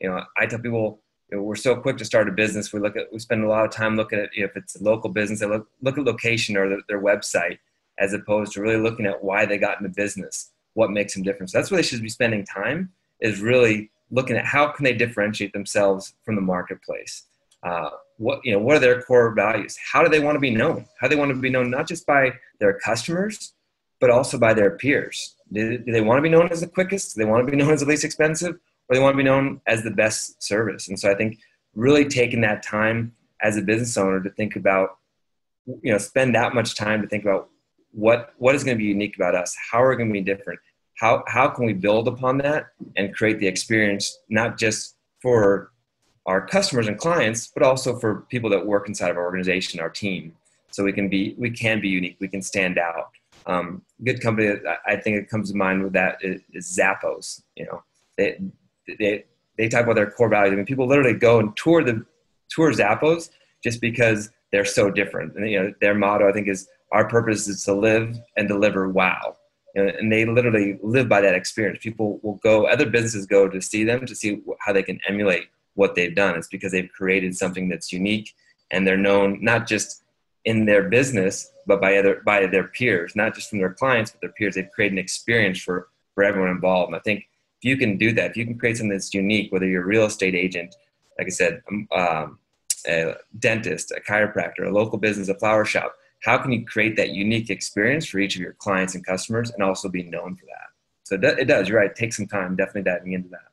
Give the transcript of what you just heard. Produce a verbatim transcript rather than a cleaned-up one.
you know, I tell people, you know, we're so quick to start a business. We look at, we spend a lot of time looking at, you know, if it's a local business, they look, look at location or the, their website, as opposed to really looking at why they got into business, what makes them different. So that's where they should be spending time, is really looking at how can they differentiate themselves from the marketplace. Uh, what, you know, what are their core values? How do they want to be known? How do they want to be known, not just by their customers, but also by their peers? Do, do they want to be known as the quickest? Do they want to be known as the least expensive? Or they want to be known as the best service? And so I think really taking that time as a business owner to think about, you know, spend that much time to think about what, what is going to be unique about us? How are we going to be different? How, how can we build upon that and create the experience, not just for our customers and clients, but also for people that work inside of our organization, our team. So we can be, we can be unique. We can stand out. Um, good company that I think it comes to mind with that is, is Zappos. You know, they, they, they talk about their core values. I mean, people literally go and tour the tour Zappos just because they're so different. And, you know, their motto, I think, is our purpose is to live and deliver wow. And they literally live by that experience. People will go, other businesses go to see them, to see how they can emulate what they've done. It's because they've created something that's unique, and they're known not just in their business, but by other, by their peers, not just from their clients, but their peers. They've created an experience for, for everyone involved. And I think if you can do that, if you can create something that's unique, whether you're a real estate agent, like I said, um, a dentist, a chiropractor, a local business, a flower shop, how can you create that unique experience for each of your clients and customers, and also be known for that? So it does, you're right, take some time definitely diving into that.